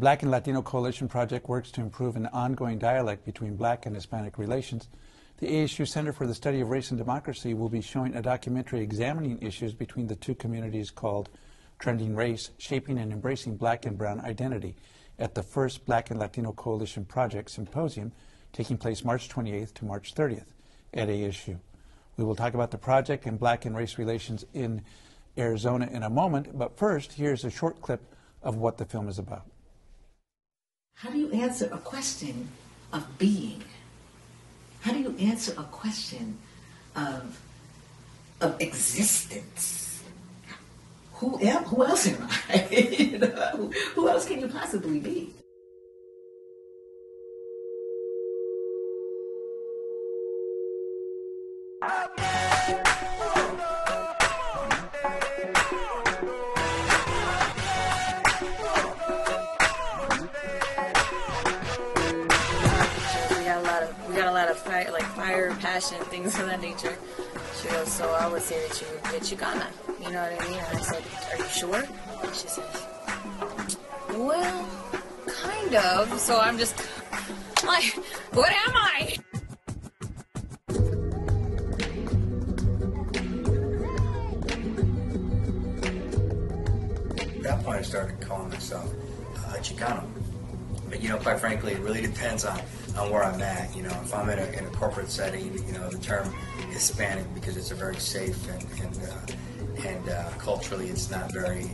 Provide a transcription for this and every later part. Black and Latino Coalition Project works to improve an ongoing dialogue between Black and Hispanic relations. The ASU Center for the Study of Race and Democracy will be showing a documentary examining issues between the two communities called Trending Race: Shaping and Embracing Black and Brown Identity at the first Black and Latino Coalition Project Symposium taking place March 28th to March 30th at ASU. We will talk about the project and Black and race relations in Arizona in a moment, but first, here's a short clip of what the film is about. How do you answer a question of being? How do you answer a question of existence? Who else am I? You know, who else can you possibly be? And things of that nature. So I would say that you're Chicana. You know what I mean? And I said, "Are you sure?" And she says, "Well, kind of." So I'm just like, what am I? At that point, I started calling myself Chicano. But, you know, quite frankly, it really depends on where I'm at. You know, if I'm in a corporate setting, you know, the term Hispanic, because it's a very safe and culturally it's not a very,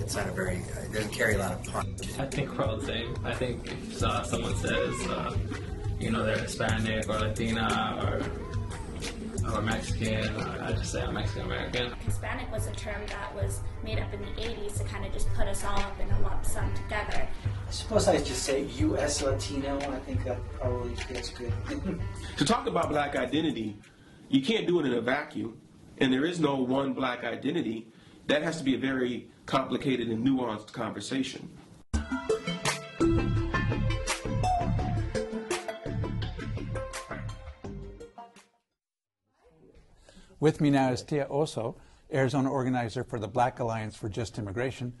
it doesn't carry a lot of punch. I think we're all the same. I think if someone says, you know, they're Hispanic or Latina or Mexican, I just say I'm Mexican-American. Hispanic was a term that was made up in the 80s to kind of just put us all up in a lump sum together. I suppose I just say U.S. Latino, I think that probably feels good. To talk about Black identity, you can't do it in a vacuum, and there is no one Black identity. That has to be a very complicated and nuanced conversation. With me now is Tia Oso, Arizona organizer for the Black Alliance for Just Immigration.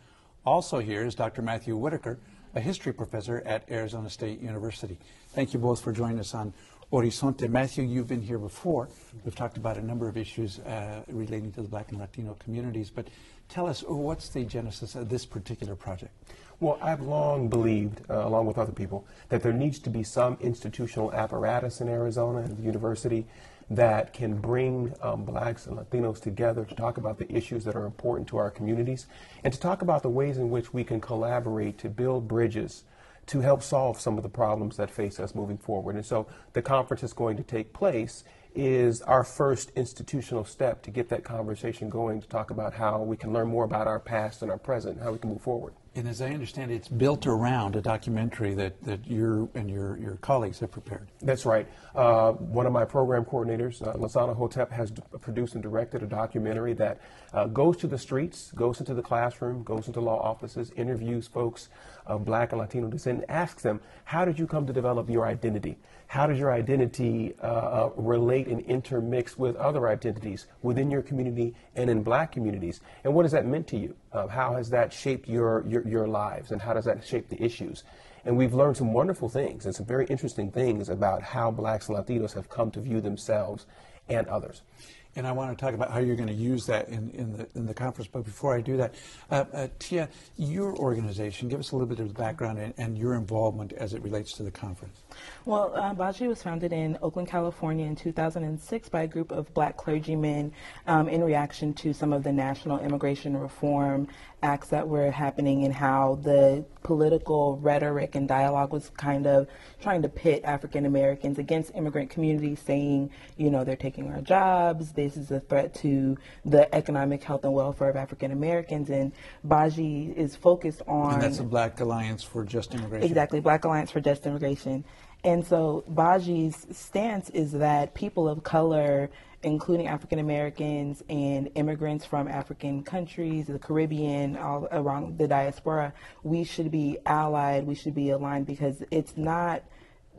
Also here is Dr. Matthew Whitaker, a history professor at Arizona State University. Thank you both for joining us on Horizonte. Matthew, you've been here before. We've talked about a number of issues relating to the Black and Latino communities, but tell us, what's the genesis of this particular project? Well, I've long believed, along with other people, that there needs to be some institutional apparatus in Arizona at the university that can bring Blacks and Latinos together to talk about the issues that are important to our communities and to talk about the ways in which we can collaborate to build bridges to help solve some of the problems that face us moving forward. And so the conference that's going to take place is our first institutional step to get that conversation going, to talk about how we can learn more about our past and our present, how we can move forward. And as I understand it, it's built around a documentary that you and your colleagues have prepared. That's right. One of my program coordinators, Lasana Hotep, has produced and directed a documentary that goes to the streets, goes into the classroom, goes into law offices, interviews folks of Black and Latino descent, and asks them, how did you come to develop your identity? How does your identity relate and intermix with other identities within your community and in Black communities? And what has that meant to you? How has that shaped your lives, and how does that shape the issues? And we've learned some wonderful things and some very interesting things about how Blacks and Latinos have come to view themselves and others. And I want to talk about how you're going to use that in the conference. But before I do that, Tia, your organization, give us a little bit of the background and your involvement as it relates to the conference. Well, Baji was founded in Oakland, California in 2006 by a group of Black clergymen in reaction to some of the national immigration reform acts that were happening and how the political rhetoric and dialogue was kind of trying to pit African Americans against immigrant communities, saying, you know, they're taking our jobs, this is a threat to the economic health and welfare of African Americans. And Baji is focused on... And that's the Black Alliance for Just Immigration. Exactly, Black Alliance for Just Immigration. And so Baji's stance is that people of color, including African Americans and immigrants from African countries, the Caribbean, all around the diaspora, we should be allied, we should be aligned, because it's not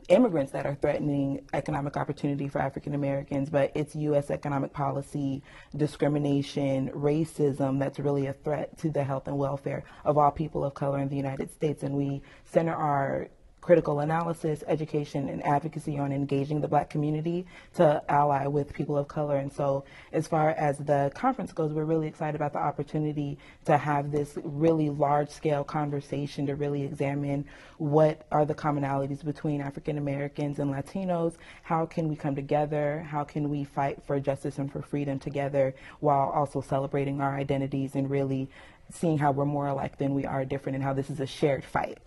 immigrants that are threatening economic opportunity for African Americans, but it's U.S. economic policy, discrimination, racism that's really a threat to the health and welfare of all people of color in the United States. And we center our critical analysis, education, and advocacy on engaging the Black community to ally with people of color. And so as far as the conference goes, we're really excited about the opportunity to have this really large-scale conversation to really examine what are the commonalities between African Americans and Latinos, how can we come together, how can we fight for justice and for freedom together while also celebrating our identities and really seeing how we're more alike than we are different and how this is a shared fight.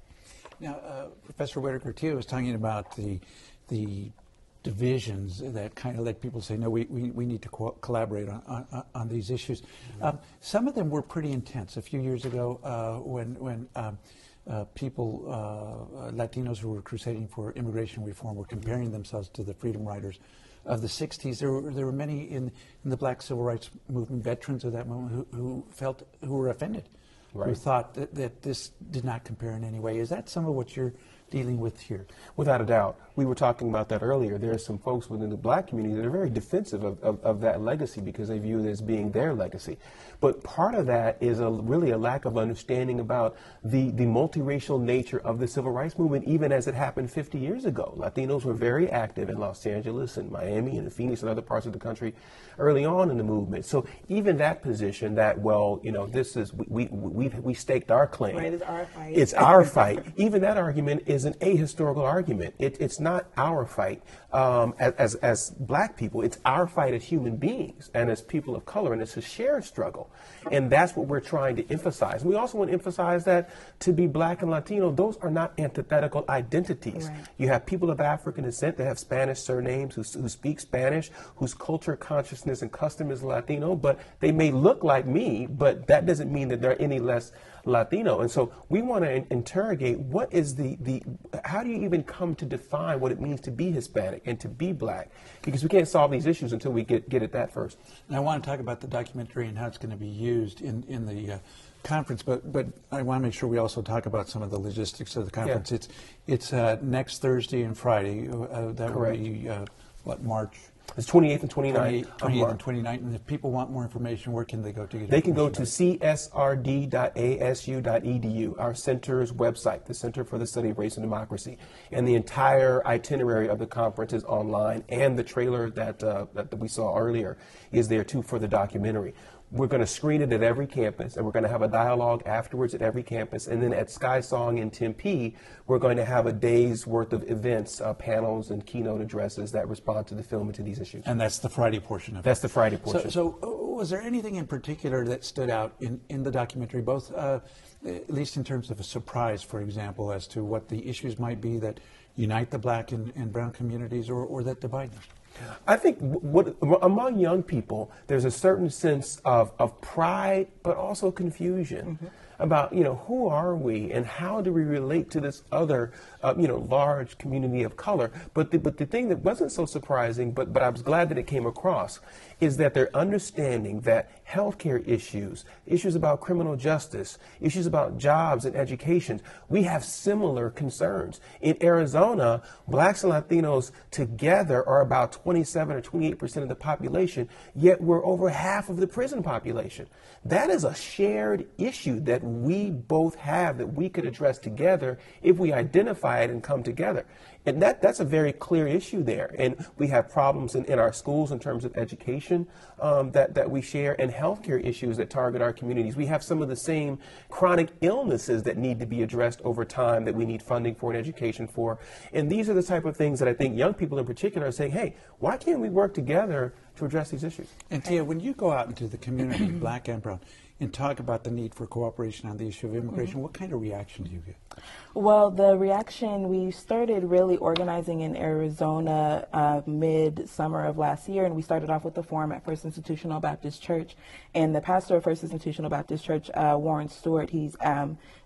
Now, Professor Whitaker too was talking about the divisions that kind of let people say, no, we need to collaborate on these issues. Mm-hmm. Some of them were pretty intense. A few years ago, when people, Latinos who were crusading for immigration reform, were comparing mm-hmm. themselves to the freedom riders of the 60s. There were many in the Black civil rights movement, veterans of that moment, who were offended. Right. Who thought that this did not compare in any way. Is that some of what you're dealing with here? Without a doubt. We were talking about that earlier. There are some folks within the Black community that are very defensive of that legacy because they view it as being their legacy. But part of that is really a lack of understanding about the multiracial nature of the civil rights movement, even as it happened 50 years ago. Latinos were very active in Los Angeles and Miami and Phoenix and other parts of the country early on in the movement. So even that position that, well, you know, this is, we staked our claim. Right, it's our fight. It's our fight. Even that argument is an ahistorical argument. It's not our fight as Black people. It's our fight as human beings and as people of color, and it's a shared struggle. And that's what we're trying to emphasize. We also want to emphasize that to be Black and Latino, those are not antithetical identities. Right. You have people of African descent that have Spanish surnames, who speak Spanish, whose culture, consciousness, and custom is Latino, but they may look like me, but that doesn't mean that they're any less Latino. And so we want to interrogate what is the how do you even come to define what it means to be Hispanic and to be Black? Because we can't solve these issues until we get at that first. And I want to talk about the documentary and how it's going to be used in the conference, but I want to make sure we also talk about some of the logistics of the conference. Yeah. It's next Thursday and Friday. That will be what, March? It's 28th and 29th. 28th and 29th. And if people want more information, where can they go to get information? They can go to csrd.asu.edu, our center's website, the Center for the Study of Race and Democracy. And the entire itinerary of the conference is online, and the trailer that we saw earlier is there too for the documentary. We're going to screen it at every campus, and we're going to have a dialogue afterwards at every campus. And then at Sky Song in Tempe, we're going to have a day's worth of events, panels and keynote addresses that respond to the film and to these issues. And that's the Friday portion of it. That's the Friday portion. So was there anything in particular that stood out in the documentary, both at least in terms of a surprise, for example, as to what the issues might be that unite the Black and brown communities or that divide them? I think among young people, there's a certain sense of pride, but also confusion. Mm-hmm. About, you know, who are we and how do we relate to this other, you know, large community of color. But the thing that wasn't so surprising, but I was glad that it came across, is that they're understanding that healthcare issues, issues about criminal justice, issues about jobs and education, we have similar concerns. In Arizona, Blacks and Latinos together are about 27 or 28% of the population, yet we're over half of the prison population. That is a shared issue that we both have, that we could address together if we identify it and come together. And that's a very clear issue there. And we have problems in our schools in terms of education that we share, and healthcare issues that target our communities. We have some of the same chronic illnesses that need to be addressed over time, that we need funding for and education for. And these are the type of things that I think young people in particular are saying, hey, why can't we work together to address these issues? And Tia, when you go out into the community, Black and brown, and talk about the need for cooperation on the issue of immigration, mm-hmm. what kind of reaction do you get? Well, the reaction, we started really organizing in Arizona mid-summer of last year, and we started off with a forum at First Institutional Baptist Church, and the pastor of First Institutional Baptist Church, Warren Stewart, he's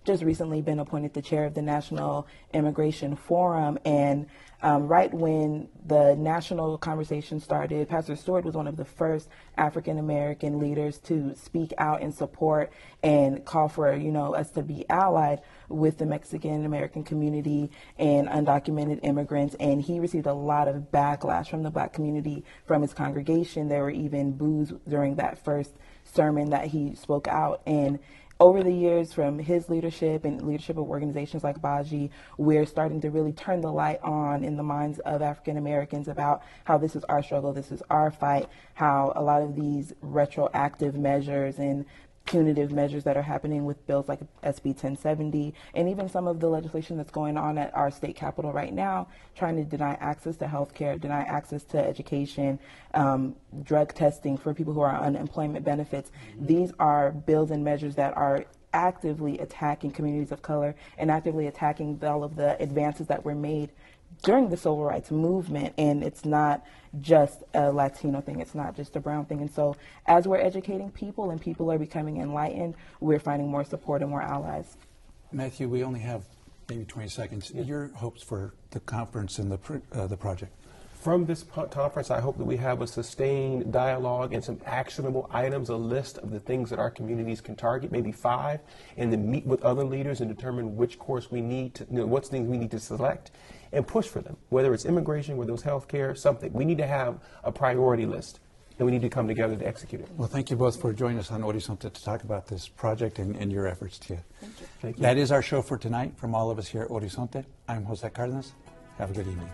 just recently been appointed the chair of the National Immigration Forum, and Right when the national conversation started, Pastor Stewart was one of the first African-American leaders to speak out in support and call for, you know, us to be allied with the Mexican-American community and undocumented immigrants. And he received a lot of backlash from the Black community, from his congregation. There were even boos during that first sermon that he spoke out. And over the years, from his leadership and leadership of organizations like Baji, we're starting to really turn the light on in the minds of African Americans about how this is our struggle, this is our fight, how a lot of these retroactive measures and punitive measures that are happening with bills like SB 1070, and even some of the legislation that's going on at our state capitol right now, trying to deny access to health care, deny access to education, drug testing for people who are on unemployment benefits. These are bills and measures that are actively attacking communities of color and actively attacking all of the advances that were made during the civil rights movement. And it's not just a Latino thing, it's not just a brown thing. And so as we're educating people and people are becoming enlightened, we're finding more support and more allies. Matthew, we only have maybe 20 seconds. Yeah. Your hopes for the conference and the project? From this conference, I hope that we have a sustained dialogue and some actionable items, a list of the things that our communities can target, maybe 5, and then meet with other leaders and determine which course we need to, you know, what things we need to select and push for them, whether it's immigration, whether it's health care, something. We need to have a priority list, and we need to come together to execute it. Well, thank you both for joining us on Horizonte to talk about this project and your efforts, Tia. Thank you. Thank you. That is our show for tonight. From all of us here at Horizonte, I'm Jose Cardenas. Have a good evening.